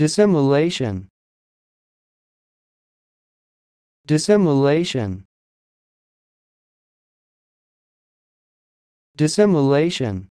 Dissimilation. Dissimilation. Dissimilation.